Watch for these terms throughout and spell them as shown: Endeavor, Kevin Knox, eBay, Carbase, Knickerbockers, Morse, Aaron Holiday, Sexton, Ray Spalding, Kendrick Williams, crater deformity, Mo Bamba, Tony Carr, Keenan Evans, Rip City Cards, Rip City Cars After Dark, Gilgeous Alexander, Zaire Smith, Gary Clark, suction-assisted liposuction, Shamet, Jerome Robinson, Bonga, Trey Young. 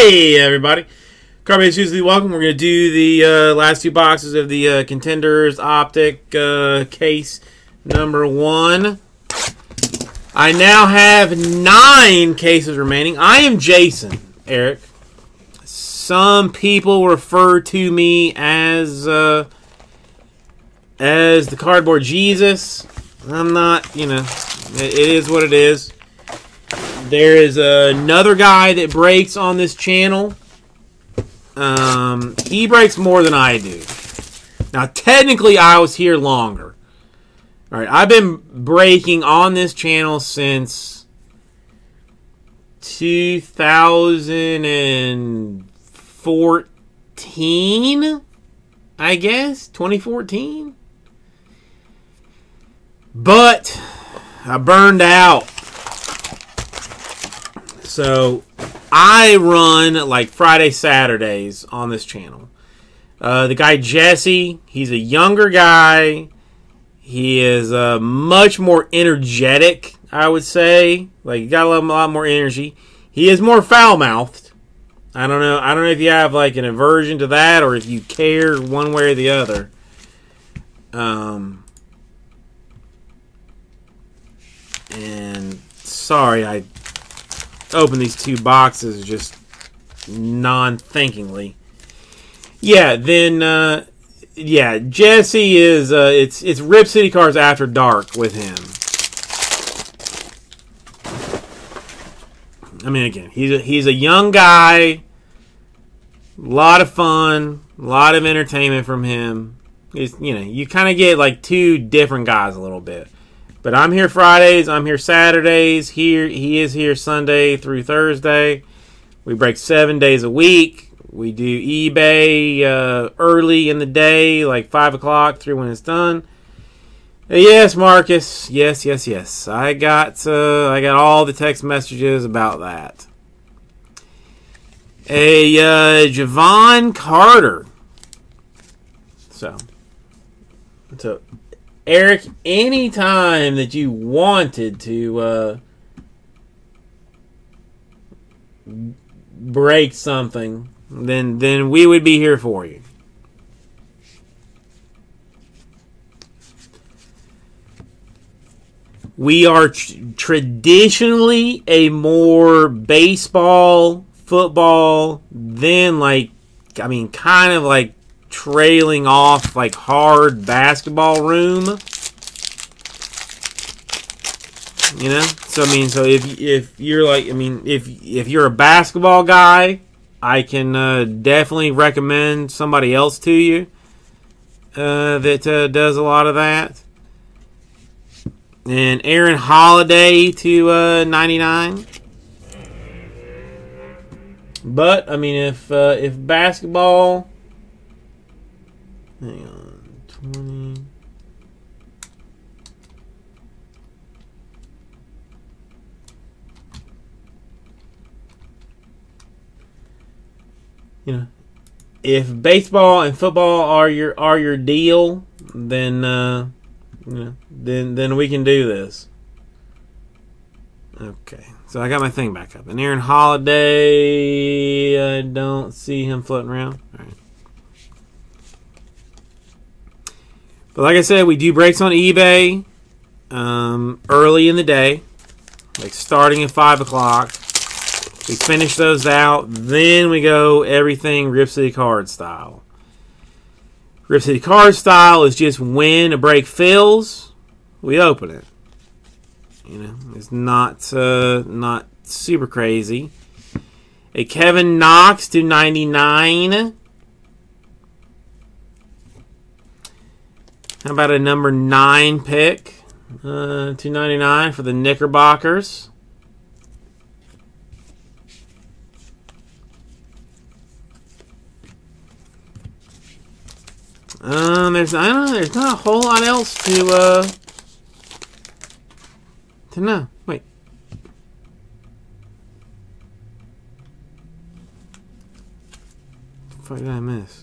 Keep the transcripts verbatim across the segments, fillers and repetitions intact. Hey everybody, Carbase usually welcome. We're going to do the uh, last two boxes of the uh, Contenders Optic uh, case number one. I now have nine cases remaining. I am Jason, Eric. Some people refer to me as uh, as the Cardboard Jesus. I'm not, you know, it, it is what it is. There is another guy that breaks on this channel. Um, he breaks more than I do. Now, technically, I was here longer. All right, I've been breaking on this channel since two thousand fourteen, I guess, twenty fourteen. But I burned out. So, I run like Friday, Saturdays on this channel. Uh, the guy Jesse, he's a younger guy. He is uh, much more energetic, I would say. Like, you gotta love him, a lot more energy. He is more foul-mouthed. I don't know. I don't know if you have like an aversion to that or if you care one way or the other. Um, and sorry, I open these two boxes just non-thinkingly. Yeah, then uh, yeah, Jesse is uh, it's it's Rip City Cars After Dark with him. I mean, again, he's a, he's a young guy, a lot of fun, a lot of entertainment from him. It's, you know, you kind of get like two different guys a little bit. But I'm here Fridays, I'm here Saturdays, here he is here Sunday through Thursday. We break seven days a week. We do eBay uh, early in the day, like five o'clock through when it's done. Yes, Marcus. Yes, yes, yes. I got uh, I got all the text messages about that. A uh, Javon Carter. So, so. Eric, any time that you wanted to uh, break something, then then we would be here for you. We are tr traditionally a more baseball, football, then like, I mean, kind of like trailing off like hard basketball room, you know. So I mean, so if if you're like, I mean, if if you're a basketball guy, I can uh, definitely recommend somebody else to you uh, that uh, does a lot of that. And Aaron Holiday to uh, ninety-nine. But I mean, if uh, if basketball. Hang on, twenty. You know, if baseball and football are your are your deal, then uh, you know, then then we can do this. Okay, so I got my thing back up. And Aaron Holiday, I don't see him floating around. All right. But like I said, we do breaks on eBay um, early in the day, like starting at five o'clock. We finish those out. Then we go everything Rip City Card style. Rip City Card style is just when a break fills, we open it. You know, it's not, uh, not super crazy. A Kevin Knox to ninety-nine. How about a number nine pick, uh, two ninety-nine for the Knickerbockers? Um, there's I don't know, there's not a whole lot else to uh to know. Wait, what the fuck did I miss?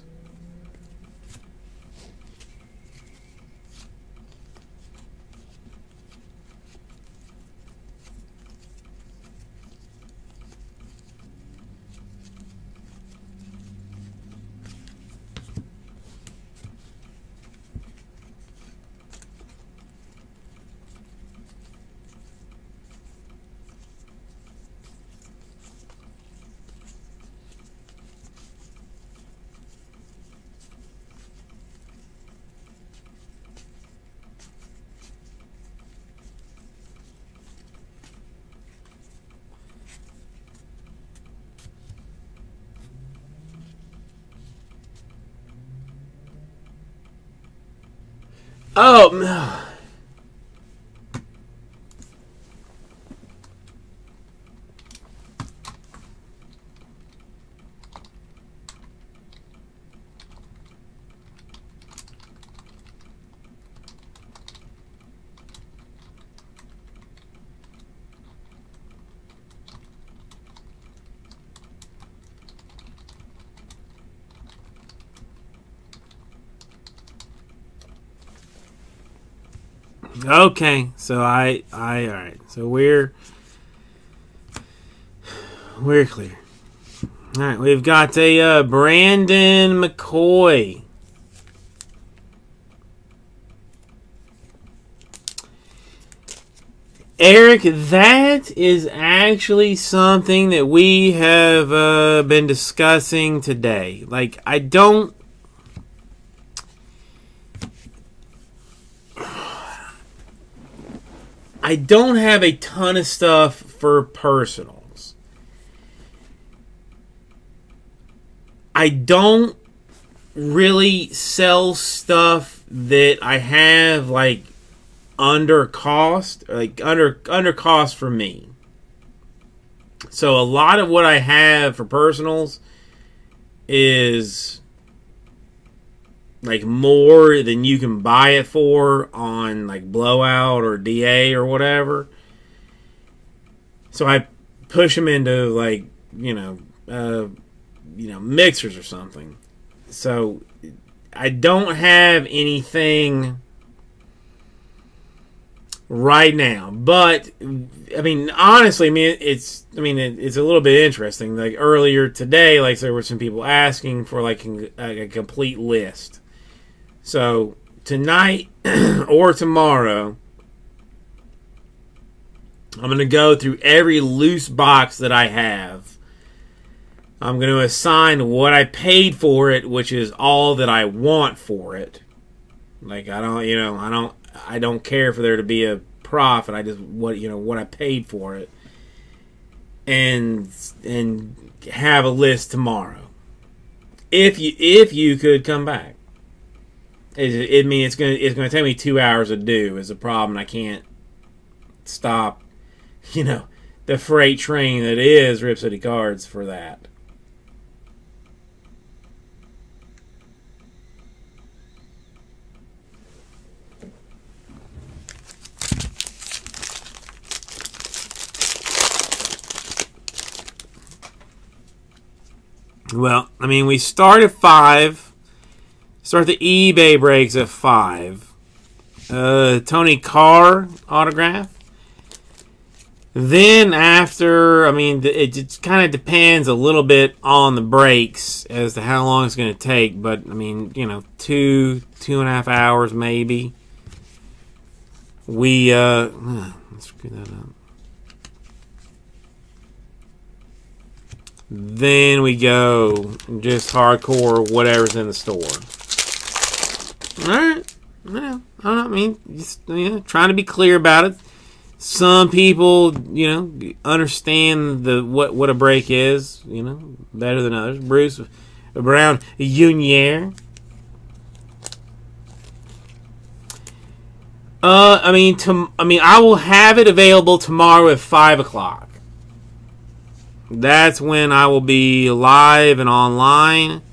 Oh, no. Okay, so I, I, all right. So we're, we're clear. All right, we've got a uh, Brandon McCoy. Eric, that is actually something that we have uh, been discussing today. Like, I don't. I don't have a ton of stuff for personals. I don't really sell stuff that I have like under cost, like under under cost for me. So a lot of what I have for personals is like more than you can buy it for on like Blowout or D A or whatever. So I push them into like, you know, uh, you know, mixers or something. So I don't have anything right now, but I mean, honestly, I mean, it's, I mean, it, it's a little bit interesting. Like earlier today, like there were some people asking for like a, a complete list. So tonight or tomorrow, I'm going to go through every loose box that I have. I'm going to assign what I paid for it, which is all that I want for it. Like I don't, you know, I don't, I don't care for there to be a profit. I just what, you know, what I paid for it, and and have a list tomorrow. If you if you could come back. It, it mean it's gonna it's gonna take me two hours to do is a problem. I can't stop, you know, the freight train that is Rip City Cards for that. Well, I mean, we start at five. Start the eBay breaks at five. Uh, Tony Carr autograph. Then after, I mean, it just kind of depends a little bit on the breaks as to how long it's going to take. But, I mean, you know, two, two and a half hours maybe. We, uh, let's screw that up. Then we go just hardcore whatever's in the store. All right, well, I don't know, I mean, just, you know, trying to be clear about it. Some people, you know, understand the what what a break is, you know, better than others. Bruce Brown Junior Uh, I mean, to, I mean, I will have it available tomorrow at five o'clock. That's when I will be live and online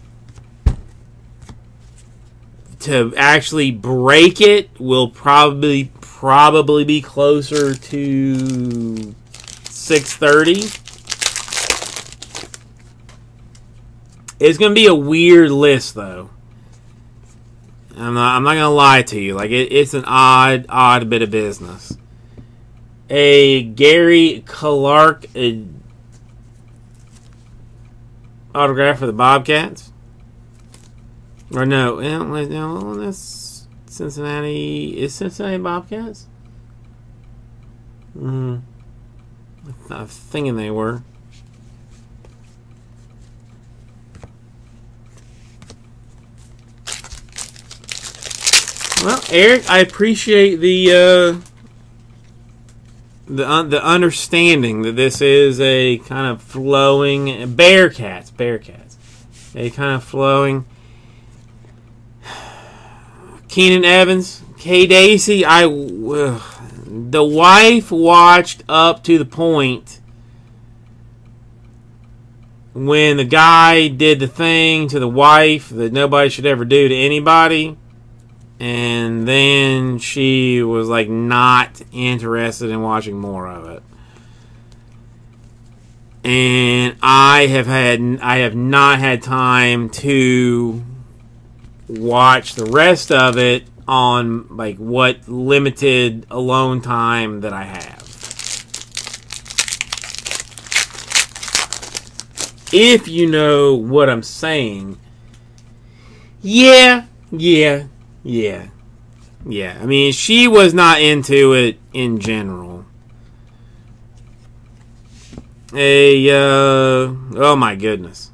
to actually break it. Will probably probably be closer to six thirty. It's gonna be a weird list, though. I'm not. I'm not gonna lie to you. Like it, it's an odd, odd bit of business. A Gary Clark a autograph for the Bobcats. Or no, no, that's Cincinnati. Is Cincinnati Bobcats? Mm. I was thinking they were. Well, Eric, I appreciate the uh, the un the understanding that this is a kind of flowing Bearcats, Bearcats, a kind of flowing. Keenan Evans, Hey Daisy, I uh, the wife watched up to the point when the guy did the thing to the wife that nobody should ever do to anybody, and then she was like not interested in watching more of it. And I have had I have not had time to watch the rest of it on like what limited alone time that I have. If you know what I'm saying. Yeah, yeah, yeah, yeah. I mean, she was not into it in general. A, uh, oh my goodness.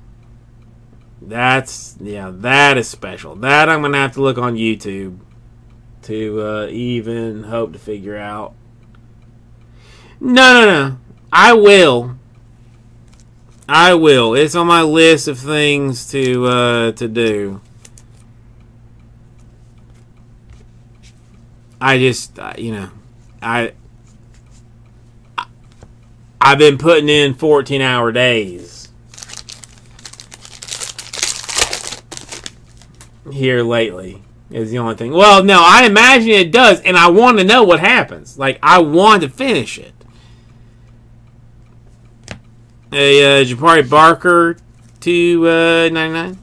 That's, yeah, that is special. That I'm going to have to look on YouTube to uh, even hope to figure out. No, no, no. I will. I will. It's on my list of things to uh, to do. I just, you know, I I've been putting in fourteen hour days here lately is the only thing. Well, no, I imagine it does, and I want to know what happens. Like, I want to finish it. Hey, uh, Japari Barker to uh, ninety-nine.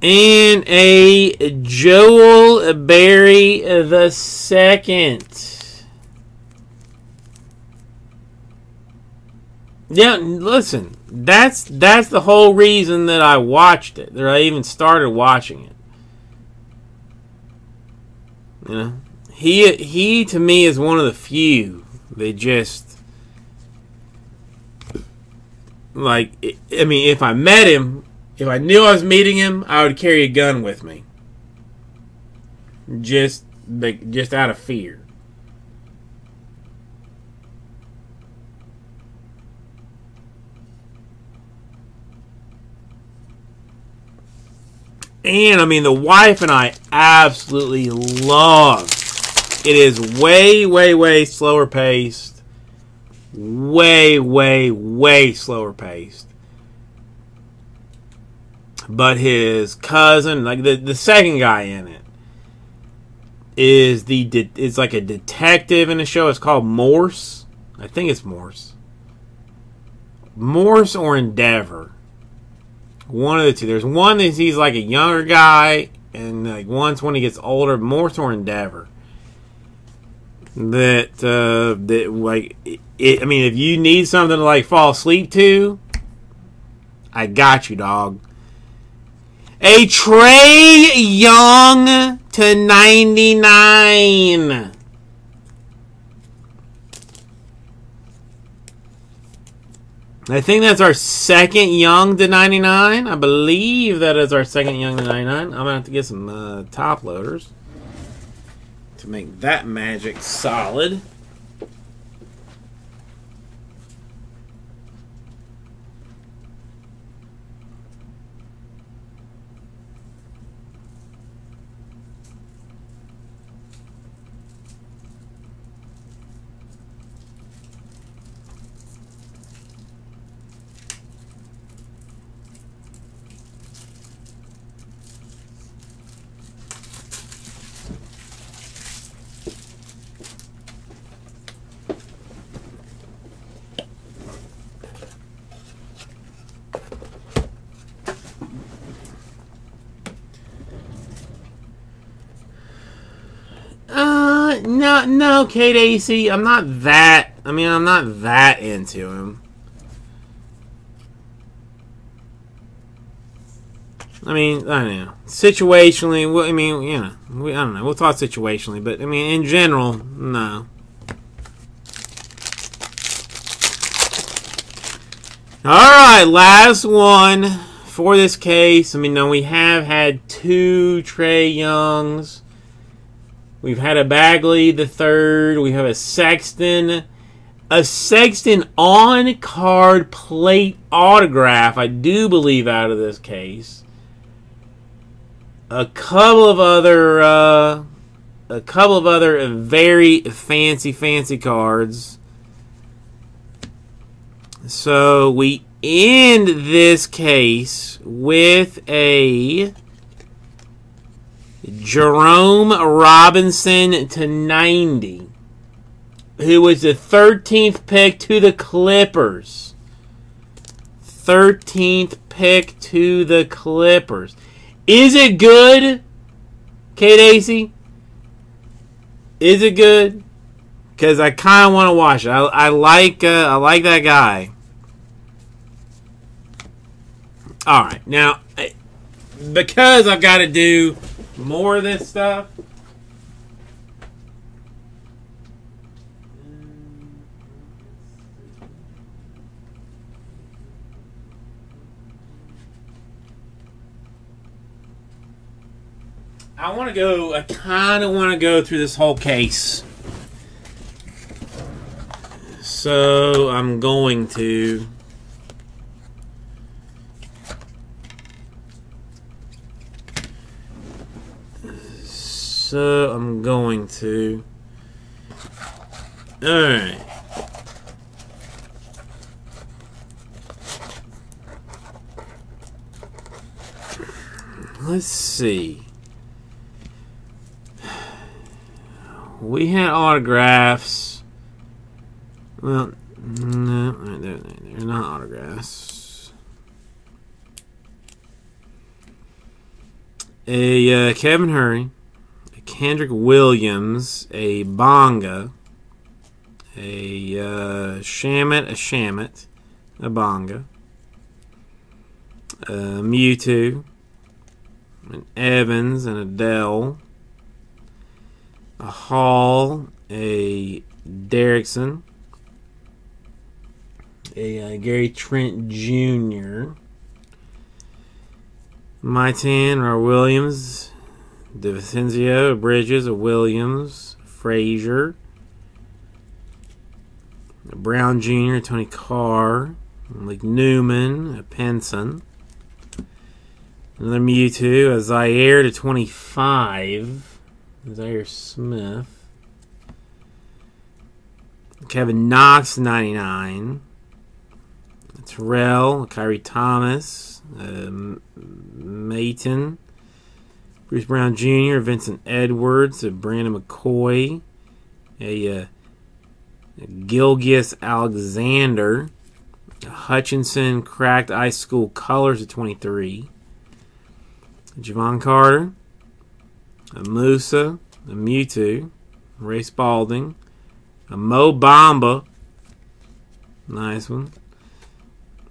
And a Joel Berry the second. Yeah, listen, that's that's the whole reason that I watched it, that I even started watching it. You know? He, he to me is one of the few that just, like, I mean, if I met him, if I knew I was meeting him, I would carry a gun with me. Just, like, just out of fear. And, I mean, the wife and I absolutely love it. It is way, way, way slower paced. Way, way, way slower paced. But his cousin, like the, the second guy in it, is the de it's like a detective in the show. It's called Morse. I think it's Morse. Morse or Endeavor. One of the two. There's one that he's like a younger guy, and like once when he gets older, Morse or Endeavor. That uh, that like it, I mean, if you need something to like fall asleep to, I got you, dog. A Trey Young to ninety-nine. I think that's our second Young to ninety-nine. I believe that is our second Young to ninety-nine. I'm gonna have to get some uh, top loaders to make that magic solid. No, no, Kate A C, I'm not that, I mean, I'm not that into him. I mean, I don't know. Situationally, well, I mean, you know, we, I don't know. We'll talk situationally, but, I mean, in general, no. Alright, last one for this case. I mean, no, we have had two Trey Youngs. We've had a Bagley the third. We have a Sexton. A Sexton on-card plate autograph, I do believe, out of this case. a couple of other uh, a couple of other very fancy fancy cards. So we end this case with a Jerome Robinson to ninety, who was the thirteenth pick to the Clippers. thirteenth pick to the Clippers. Is it good, Kate Acey? Is it good? Because I kind of want to watch it. I, I like uh, I like that guy. All right, now because I've got to do more of this stuff. I want to go, I kind of want to go through this whole case. So I'm going to. So I'm going to. Alright. Let's see. We had autographs. Well, no, they're, they're not autographs. A uh, Kevin Hurry, a Kendrick Williams, a Bonga, a uh, Shamet, a Shamet, a Bonga, a Mewtwo, an Evans, an Adele, a Hall, a Derrickson, a uh, Gary Trent Junior, Maitan, or Williams, DiVincenzo, Bridges, a Williams, Frazier, a Brown Junior, Tony Carr, Malik Newman, a Penson, another Mewtwo, a Zaire to twenty-five. Zaire Smith, Kevin Knox, ninety-nine, Terrell, Kyrie Thomas, uh, Mayton, Bruce Brown Junior, Vincent Edwards, uh, Brandon McCoy, a uh, Gilgeous Alexander, Hutchinson, Cracked Ice School Colors at twenty-three, Javon Carter, a Musa, a Mewtwo, Ray Spalding, a Mo Bamba, nice one,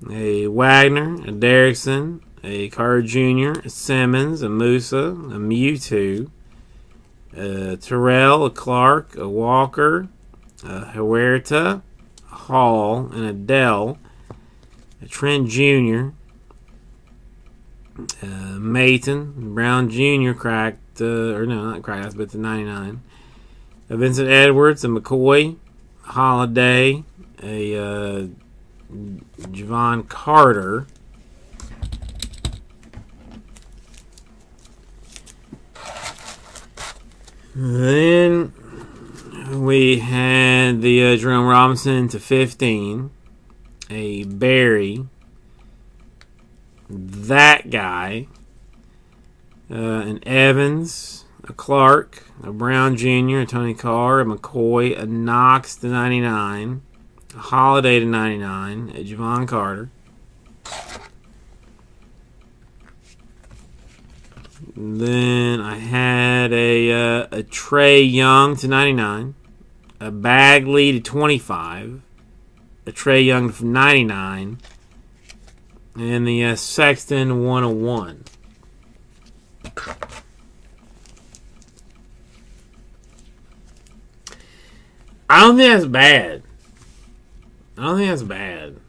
a Wagner, a Derrickson, a Carter Junior, a Simmons, a Musa, a Mewtwo, a Terrell, a Clark, a Walker, a Huerta, a Hall, an Adele, a Trent Junior, Uh, Mayton, Brown Junior cracked, uh, or no, not cracked, but the ninety-nine. Uh, Vincent Edwards, a McCoy, a Holiday, a uh, Javon Carter, then we had the uh, Jerome Robinson to fifteen, a Barry, that guy, uh, an Evans, a Clark, a Brown Junior, a Tony Carr, a McCoy, a Knox to ninety-nine, a Holiday to ninety-nine, a Javon Carter, then I had a, uh, a Trey Young to ninety-nine, a Bagley to twenty-five, a Trey Young to ninety-nine, and the uh, Sexton one oh one. I don't think that's bad. I don't think that's bad.